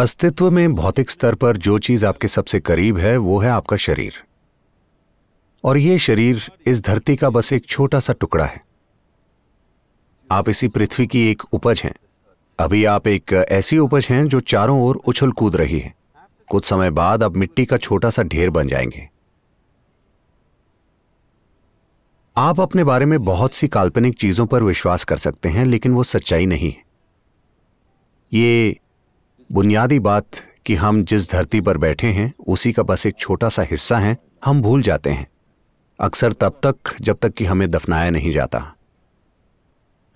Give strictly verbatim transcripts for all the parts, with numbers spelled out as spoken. अस्तित्व में भौतिक स्तर पर जो चीज आपके सबसे करीब है वो है आपका शरीर, और ये शरीर इस धरती का बस एक छोटा सा टुकड़ा है। आप इसी पृथ्वी की एक उपज हैं। अभी आप एक ऐसी उपज हैं जो चारों ओर उछल कूद रही है। कुछ समय बाद आप मिट्टी का छोटा सा ढेर बन जाएंगे। आप अपने बारे में बहुत सी काल्पनिक चीजों पर विश्वास कर सकते हैं, लेकिन वो सच्चाई नहीं है। ये बुनियादी बात कि हम जिस धरती पर बैठे हैं उसी का बस एक छोटा सा हिस्सा है, हम भूल जाते हैं, अक्सर तब तक जब तक कि हमें दफनाया नहीं जाता।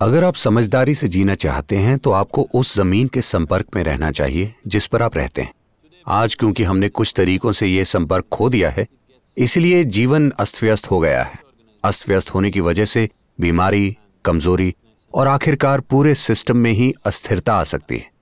अगर आप समझदारी से जीना चाहते हैं तो आपको उस जमीन के संपर्क में रहना चाहिए जिस पर आप रहते हैं। आज क्योंकि हमने कुछ तरीकों से यह संपर्क खो दिया है, इसलिए जीवन अस्त व्यस्त हो गया है। अस्त व्यस्त होने की वजह से बीमारी, कमजोरी और आखिरकार पूरे सिस्टम में ही अस्थिरता आ सकती है।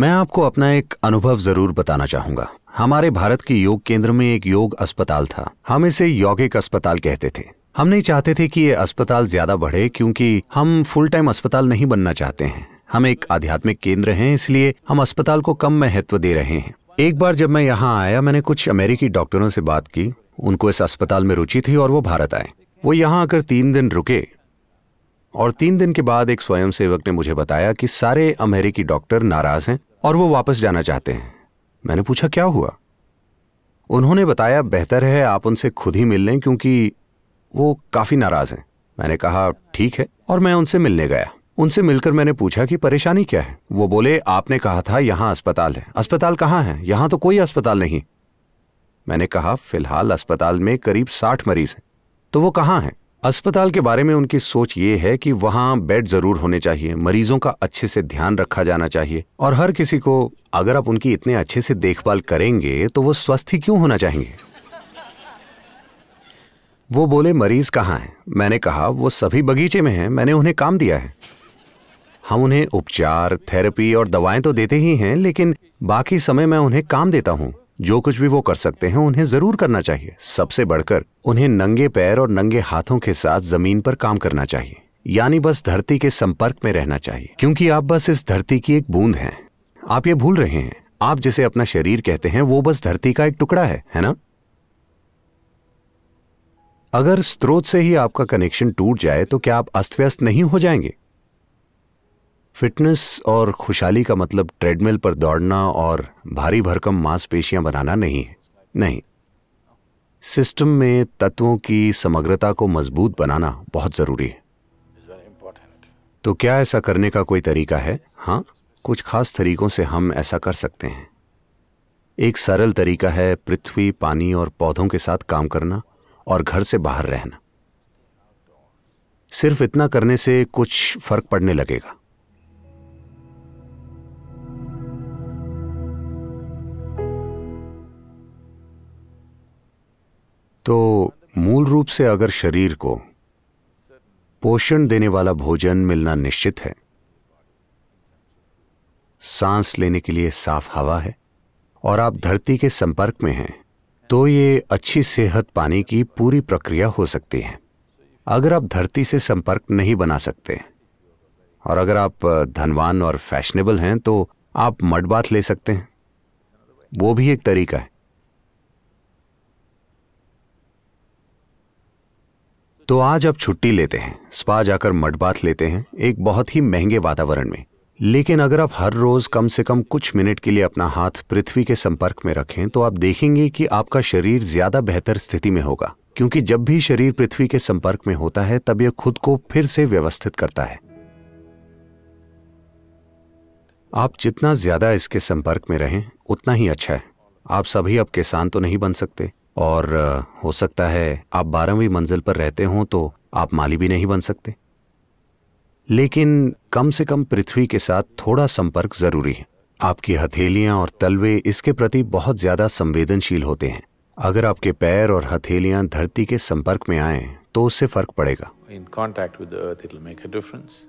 मैं आपको अपना एक अनुभव जरूर बताना चाहूंगा। हमारे भारत के योग केंद्र में एक योग अस्पताल था। हम इसे यौगिक अस्पताल कहते थे। हम नहीं चाहते थे कि ये अस्पताल ज्यादा बढ़े, क्योंकि हम फुल टाइम अस्पताल नहीं बनना चाहते हैं। हम एक आध्यात्मिक केंद्र हैं, इसलिए हम अस्पताल को कम महत्व दे रहे हैं। एक बार जब मैं यहाँ आया, मैंने कुछ अमेरिकी डॉक्टरों से बात की। उनको इस अस्पताल में रुचि थी और वो भारत आए। वो यहाँ आकर तीन दिन रुके और तीन दिन के बाद एक स्वयंसेवक ने मुझे बताया कि सारे अमेरिकी डॉक्टर नाराज हैं और वो वापस जाना चाहते हैं। मैंने पूछा क्या हुआ। उन्होंने बताया बेहतर है आप उनसे खुद ही मिल लें, क्योंकि वो काफ़ी नाराज़ हैं। मैंने कहा ठीक है, और मैं उनसे मिलने गया। उनसे मिलकर मैंने पूछा कि परेशानी क्या है। वो बोले आपने कहा था यहाँ अस्पताल है। अस्पताल कहाँ है? यहाँ तो कोई अस्पताल नहीं। मैंने कहा फिलहाल अस्पताल में करीब साठ मरीज हैं। तो वो कहाँ हैं? अस्पताल के बारे में उनकी सोच ये है कि वहाँ बेड ज़रूर होने चाहिए, मरीजों का अच्छे से ध्यान रखा जाना चाहिए, और हर किसी को, अगर आप उनकी इतने अच्छे से देखभाल करेंगे तो वो स्वस्थ ही क्यों होना चाहेंगे। वो बोले मरीज़ कहाँ हैं? मैंने कहा वो सभी बगीचे में हैं, मैंने उन्हें काम दिया है। हम उन्हें उपचार, थेरेपी और दवाएँ तो देते ही हैं, लेकिन बाकी समय मैं उन्हें काम देता हूँ। जो कुछ भी वो कर सकते हैं उन्हें जरूर करना चाहिए। सबसे बढ़कर उन्हें नंगे पैर और नंगे हाथों के साथ जमीन पर काम करना चाहिए, यानी बस धरती के संपर्क में रहना चाहिए, क्योंकि आप बस इस धरती की एक बूंद हैं। आप ये भूल रहे हैं, आप जिसे अपना शरीर कहते हैं वो बस धरती का एक टुकड़ा है, है ना? अगर स्रोत से ही आपका कनेक्शन टूट जाए तो क्या आप अस्त व्यस्त नहीं हो जाएंगे? फिटनेस और खुशहाली का मतलब ट्रेडमिल पर दौड़ना और भारी भरकम मांसपेशियां बनाना नहीं है। नहीं, सिस्टम में तत्वों की समग्रता को मजबूत बनाना बहुत ज़रूरी है। तो क्या ऐसा करने का कोई तरीका है? हाँ, कुछ खास तरीकों से हम ऐसा कर सकते हैं। एक सरल तरीका है पृथ्वी, पानी और पौधों के साथ काम करना और घर से बाहर रहना। सिर्फ इतना करने से कुछ फर्क पड़ने लगेगा। तो मूल रूप से अगर शरीर को पोषण देने वाला भोजन मिलना निश्चित है, सांस लेने के लिए साफ हवा है और आप धरती के संपर्क में हैं, तो ये अच्छी सेहत पाने की पूरी प्रक्रिया हो सकती है। अगर आप धरती से संपर्क नहीं बना सकते और अगर आप धनवान और फैशनेबल हैं तो आप मड बाथ ले सकते हैं, वो भी एक तरीका है। तो आज आप छुट्टी लेते हैं, स्पा जाकर मड बाथ लेते हैं, एक बहुत ही महंगे वातावरण में। लेकिन अगर आप हर रोज कम से कम कुछ मिनट के लिए अपना हाथ पृथ्वी के संपर्क में रखें तो आप देखेंगे कि आपका शरीर ज्यादा बेहतर स्थिति में होगा। क्योंकि जब भी शरीर पृथ्वी के संपर्क में होता है तब यह खुद को फिर से व्यवस्थित करता है। आप जितना ज्यादा इसके संपर्क में रहें उतना ही अच्छा है। आप सभी अब किसान तो नहीं बन सकते और हो सकता है आप बारहवीं मंजिल पर रहते हों तो आप माली भी नहीं बन सकते, लेकिन कम से कम पृथ्वी के साथ थोड़ा संपर्क जरूरी है। आपकी हथेलियां और तलवे इसके प्रति बहुत ज्यादा संवेदनशील होते हैं। अगर आपके पैर और हथेलियां धरती के संपर्क में आएं तो उससे फर्क पड़ेगा, in contact with the earth it will make a difference.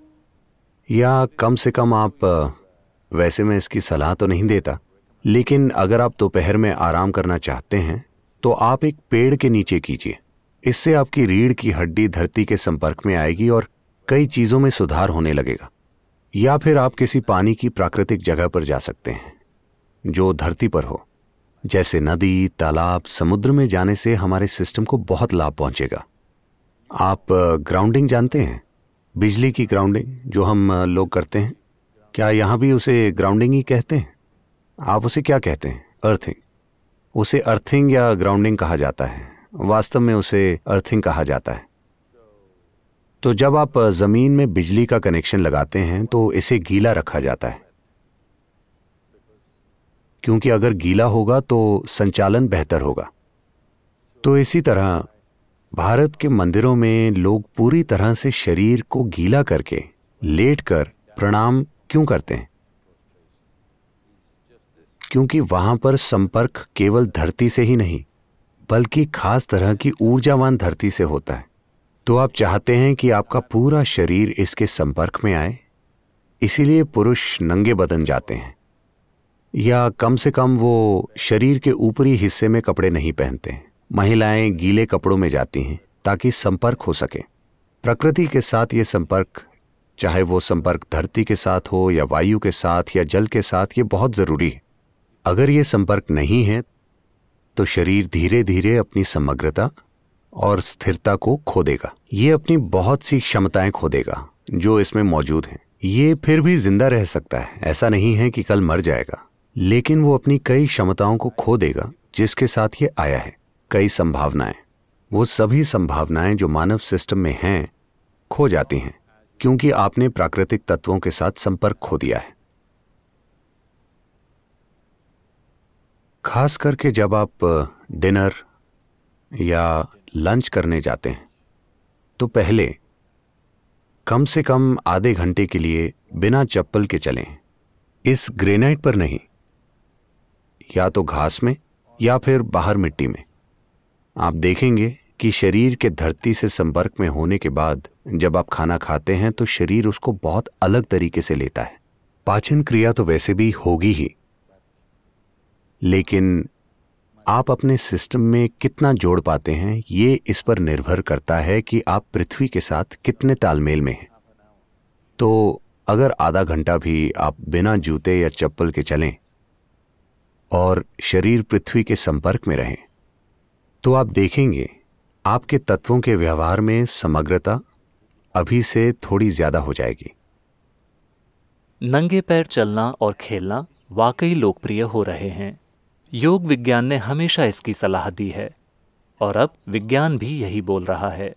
या कम से कम आप, वैसे मैं इसकी सलाह तो नहीं देता, लेकिन अगर आप दोपहर में आराम करना चाहते हैं तो आप एक पेड़ के नीचे कीजिए। इससे आपकी रीढ़ की हड्डी धरती के संपर्क में आएगी और कई चीज़ों में सुधार होने लगेगा। या फिर आप किसी पानी की प्राकृतिक जगह पर जा सकते हैं जो धरती पर हो, जैसे नदी, तालाब, समुद्र में जाने से हमारे सिस्टम को बहुत लाभ पहुंचेगा। आप ग्राउंडिंग जानते हैं, बिजली की ग्राउंडिंग जो हम लोग करते हैं, क्या यहाँ भी उसे ग्राउंडिंग ही कहते हैं? आप उसे क्या कहते हैं? अर्थिंग। उसे अर्थिंग या ग्राउंडिंग कहा जाता है, वास्तव में उसे अर्थिंग कहा जाता है। तो जब आप ज़मीन में बिजली का कनेक्शन लगाते हैं तो इसे गीला रखा जाता है, क्योंकि अगर गीला होगा तो संचालन बेहतर होगा। तो इसी तरह भारत के मंदिरों में लोग पूरी तरह से शरीर को गीला करके लेटकर प्रणाम क्यों करते हैं? क्योंकि वहां पर संपर्क केवल धरती से ही नहीं बल्कि खास तरह की ऊर्जावान धरती से होता है। तो आप चाहते हैं कि आपका पूरा शरीर इसके संपर्क में आए, इसीलिए पुरुष नंगे बदन जाते हैं या कम से कम वो शरीर के ऊपरी हिस्से में कपड़े नहीं पहनते। महिलाएं गीले कपड़ों में जाती हैं ताकि संपर्क हो सके प्रकृति के साथ। ये संपर्क, चाहे वो संपर्क धरती के साथ हो या वायु के साथ या जल के साथ, ये बहुत ज़रूरी है। अगर ये संपर्क नहीं है तो शरीर धीरे धीरे अपनी समग्रता और स्थिरता को खो देगा। ये अपनी बहुत सी क्षमताएं खो देगा जो इसमें मौजूद हैं। ये फिर भी जिंदा रह सकता है, ऐसा नहीं है कि कल मर जाएगा, लेकिन वो अपनी कई क्षमताओं को खो देगा जिसके साथ ये आया है। कई संभावनाएं, वो सभी संभावनाएं जो मानव सिस्टम में हैं, खो जाती हैं क्योंकि आपने प्राकृतिक तत्वों के साथ संपर्क खो दिया है। खास करके जब आप डिनर या लंच करने जाते हैं तो पहले कम से कम आधे घंटे के लिए बिना चप्पल के चलें। इस ग्रेनाइट पर नहीं, या तो घास में या फिर बाहर मिट्टी में। आप देखेंगे कि शरीर के धरती से संपर्क में होने के बाद जब आप खाना खाते हैं तो शरीर उसको बहुत अलग तरीके से लेता है। पाचन क्रिया तो वैसे भी होगी ही, लेकिन आप अपने सिस्टम में कितना जोड़ पाते हैं ये इस पर निर्भर करता है कि आप पृथ्वी के साथ कितने तालमेल में हैं। तो अगर आधा घंटा भी आप बिना जूते या चप्पल के चलें और शरीर पृथ्वी के संपर्क में रहें तो आप देखेंगे आपके तत्वों के व्यवहार में समग्रता अभी से थोड़ी ज़्यादा हो जाएगी। नंगे पैर चलना और खेलना वाकई लोकप्रिय हो रहे हैं। योग विज्ञान ने हमेशा इसकी सलाह दी है और अब विज्ञान भी यही बोल रहा है।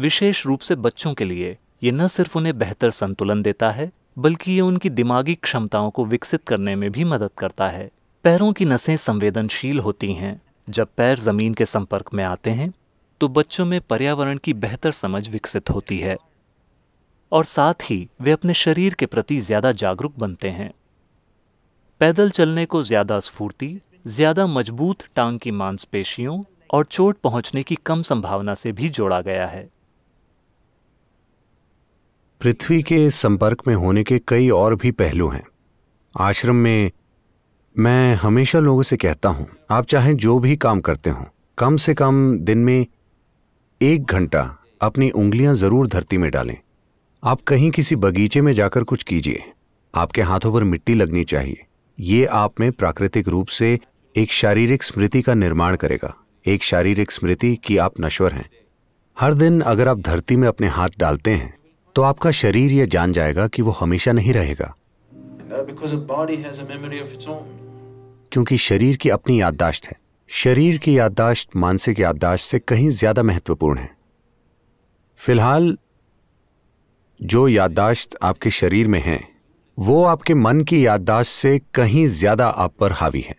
विशेष रूप से बच्चों के लिए ये न सिर्फ उन्हें बेहतर संतुलन देता है बल्कि ये उनकी दिमागी क्षमताओं को विकसित करने में भी मदद करता है। पैरों की नसें संवेदनशील होती हैं। जब पैर जमीन के संपर्क में आते हैं तो बच्चों में पर्यावरण की बेहतर समझ विकसित होती है और साथ ही वे अपने शरीर के प्रति ज़्यादा जागरूक बनते हैं। पैदल चलने को ज़्यादा स्फूर्ति, ज़्यादा मजबूत टांग की मांसपेशियों और चोट पहुंचने की कम संभावना से भी जोड़ा गया है। पृथ्वी के संपर्क में होने के कई और भी पहलू हैं। आश्रम में मैं हमेशा लोगों से कहता हूं, आप चाहे जो भी काम करते हो, कम से कम दिन में एक घंटा अपनी उंगलियां जरूर धरती में डालें। आप कहीं किसी बगीचे में जाकर कुछ कीजिए। आपके हाथों पर मिट्टी लगनी चाहिए। ये आप में प्राकृतिक रूप से एक शारीरिक स्मृति का निर्माण करेगा, एक शारीरिक स्मृति कि आप नश्वर हैं। हर दिन अगर आप धरती में अपने हाथ डालते हैं तो आपका शरीर यह जान जाएगा कि वो हमेशा नहीं रहेगा, क्योंकि शरीर की अपनी याददाश्त है। शरीर की याददाश्त मानसिक याददाश्त से कहीं ज्यादा महत्वपूर्ण है। फिलहाल जो याददाश्त आपके शरीर में है वो आपके मन की याददाश्त से कहीं ज्यादा आप पर हावी है।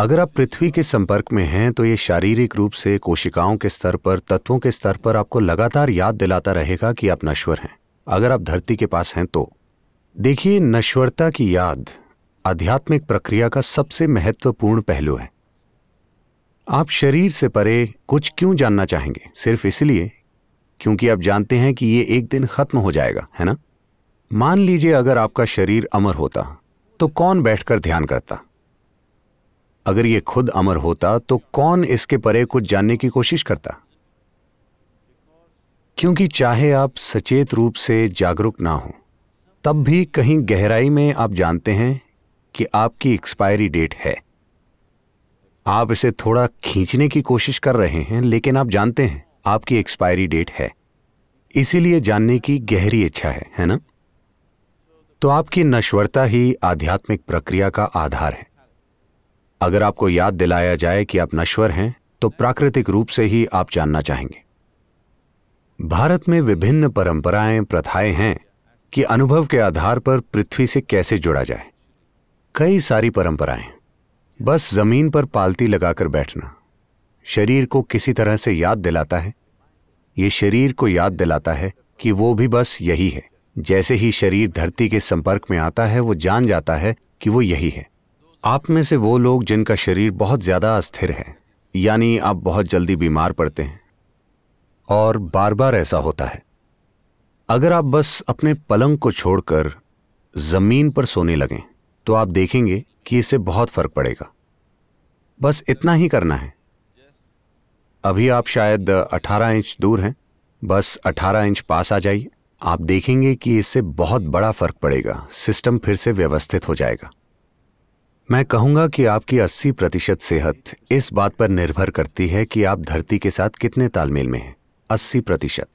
अगर आप पृथ्वी के संपर्क में हैं तो ये शारीरिक रूप से कोशिकाओं के स्तर पर, तत्वों के स्तर पर आपको लगातार याद दिलाता रहेगा कि आप नश्वर हैं। अगर आप धरती के पास हैं तो देखिए, नश्वरता की याद आध्यात्मिक प्रक्रिया का सबसे महत्वपूर्ण पहलू है। आप शरीर से परे कुछ क्यों जानना चाहेंगे? सिर्फ इसलिए क्योंकि आप जानते हैं कि ये एक दिन खत्म हो जाएगा, है ना? मान लीजिए अगर आपका शरीर अमर होता तो कौन बैठकर ध्यान करता? अगर ये खुद अमर होता तो कौन इसके परे कुछ जानने की कोशिश करता? क्योंकि चाहे आप सचेत रूप से जागरूक ना हो, तब भी कहीं गहराई में आप जानते हैं कि आपकी एक्सपायरी डेट है। आप इसे थोड़ा खींचने की कोशिश कर रहे हैं, लेकिन आप जानते हैं आपकी एक्सपायरी डेट है। इसीलिए जानने की गहरी इच्छा है, है ना? तो आपकी नश्वरता ही आध्यात्मिक प्रक्रिया का आधार है। अगर आपको याद दिलाया जाए कि आप नश्वर हैं तो प्राकृतिक रूप से ही आप जानना चाहेंगे। भारत में विभिन्न परंपराएं, प्रथाएं हैं कि अनुभव के आधार पर पृथ्वी से कैसे जुड़ा जाए। कई सारी परंपराएं, बस जमीन पर पालती लगाकर बैठना शरीर को किसी तरह से याद दिलाता है। ये शरीर को याद दिलाता है कि वो भी बस यही है। जैसे ही शरीर धरती के संपर्क में आता है वो जान जाता है कि वो यही है। आप में से वो लोग जिनका शरीर बहुत ज़्यादा अस्थिर है, यानी आप बहुत जल्दी बीमार पड़ते हैं और बार बार ऐसा होता है, अगर आप बस अपने पलंग को छोड़कर ज़मीन पर सोने लगें तो आप देखेंगे कि इससे बहुत फ़र्क पड़ेगा। बस इतना ही करना है। अभी आप शायद अठारह इंच दूर हैं, बस अठारह इंच पास आ जाइए, आप देखेंगे कि इससे बहुत बड़ा फ़र्क पड़ेगा। सिस्टम फिर से व्यवस्थित हो जाएगा। मैं कहूँगा कि आपकी अस्सी प्रतिशत सेहत इस बात पर निर्भर करती है कि आप धरती के साथ कितने तालमेल में हैं। अस्सी प्रतिशत।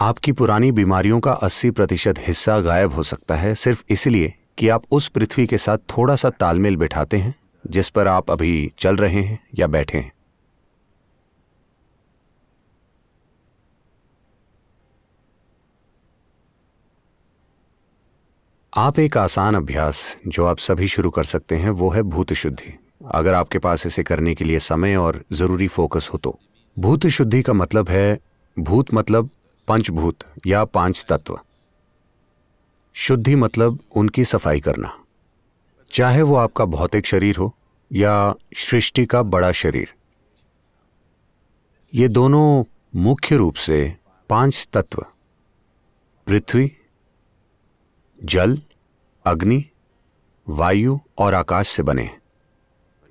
आपकी पुरानी बीमारियों का अस्सी प्रतिशत हिस्सा गायब हो सकता है सिर्फ इसलिए कि आप उस पृथ्वी के साथ थोड़ा सा तालमेल बिठाते हैं जिस पर आप अभी चल रहे हैं या बैठे हैं। आप एक आसान अभ्यास जो आप सभी शुरू कर सकते हैं वो है भूत शुद्धि। अगर आपके पास इसे करने के लिए समय और ज़रूरी फोकस हो तो। भूत शुद्धि का मतलब है, भूत मतलब पंचभूत या पांच तत्व, शुद्धि मतलब उनकी सफाई करना। चाहे वो आपका भौतिक शरीर हो या सृष्टि का बड़ा शरीर, ये दोनों मुख्य रूप से पांच तत्व पृथ्वी, जल, अग्नि, वायु और आकाश से बने हैं।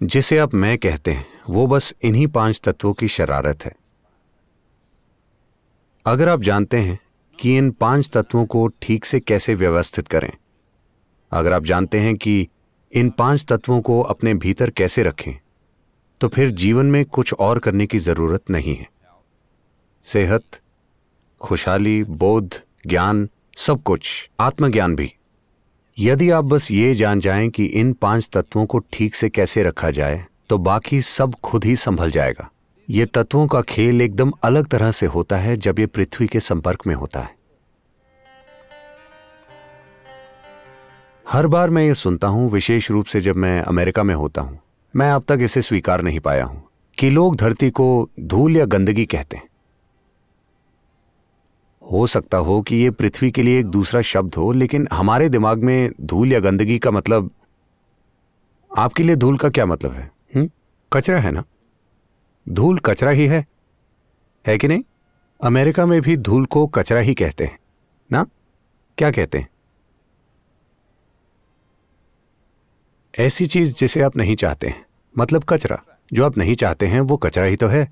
जिसे आप मैं कहते हैं वो बस इन्हीं पांच तत्वों की शरारत है। अगर आप जानते हैं कि इन पांच तत्वों को ठीक से कैसे व्यवस्थित करें, अगर आप जानते हैं कि इन पांच तत्वों को अपने भीतर कैसे रखें, तो फिर जीवन में कुछ और करने की ज़रूरत नहीं है। सेहत, खुशहाली, बोध, ज्ञान, सब कुछ, आत्मज्ञान भी। यदि आप बस ये जान जाएं कि इन पांच तत्वों को ठीक से कैसे रखा जाए तो बाकी सब खुद ही संभल जाएगा। ये तत्वों का खेल एकदम अलग तरह से होता है जब ये पृथ्वी के संपर्क में होता है। हर बार मैं ये सुनता हूँ, विशेष रूप से जब मैं अमेरिका में होता हूँ, मैं अब तक इसे स्वीकार नहीं पाया हूँ कि लोग धरती को धूल या गंदगी कहते हैं। हो सकता हो कि ये पृथ्वी के लिए एक दूसरा शब्द हो, लेकिन हमारे दिमाग में धूल या गंदगी का मतलब, आपके लिए धूल का क्या मतलब है? हुँ? कचरा है ना? धूल कचरा ही है, है कि नहीं? अमेरिका में भी धूल को कचरा ही कहते हैं ना? क्या कहते हैं? ऐसी चीज जिसे आप नहीं चाहते हैं, मतलब कचरा जो आप नहीं चाहते हैं वो कचरा ही तो है।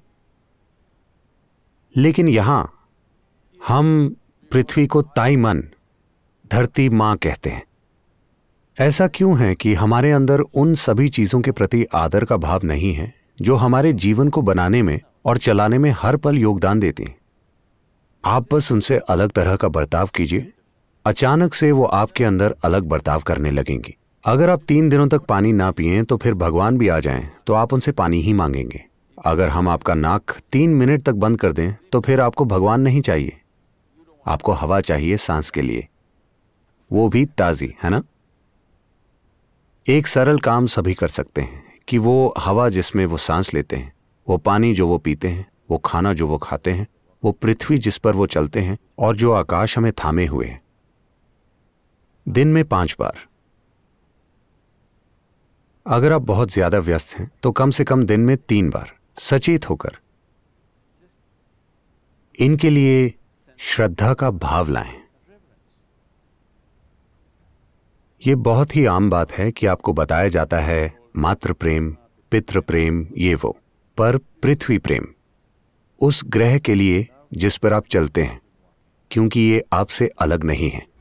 लेकिन यहां हम पृथ्वी को ताई मन, धरती माँ कहते हैं। ऐसा क्यों है कि हमारे अंदर उन सभी चीज़ों के प्रति आदर का भाव नहीं है जो हमारे जीवन को बनाने में और चलाने में हर पल योगदान देती हैं? आप बस उनसे अलग तरह का बर्ताव कीजिए, अचानक से वो आपके अंदर अलग बर्ताव करने लगेंगी। अगर आप तीन दिनों तक पानी ना पिएं तो फिर भगवान भी आ जाएं तो आप उनसे पानी ही मांगेंगे। अगर हम आपका नाक तीन मिनट तक बंद कर दें तो फिर आपको भगवान नहीं चाहिए, आपको हवा चाहिए सांस के लिए, वो भी ताज़ी, है ना। एक सरल काम सभी कर सकते हैं कि वो हवा जिसमें वो सांस लेते हैं, वो पानी जो वो पीते हैं, वो खाना जो वो खाते हैं, वो पृथ्वी जिस पर वो चलते हैं और जो आकाश हमें थामे हुए हैं, दिन में पांच बार। अगर आप बहुत ज्यादा व्यस्त हैं तो कम से कम दिन में तीन बार सचेत होकर इनके लिए श्रद्धा का भाव लाएं। ये बहुत ही आम बात है कि आपको बताया जाता है मातृ प्रेम, पितृ प्रेम, ये वो, पर पृथ्वी प्रेम उस ग्रह के लिए जिस पर आप चलते हैं, क्योंकि ये आपसे अलग नहीं है।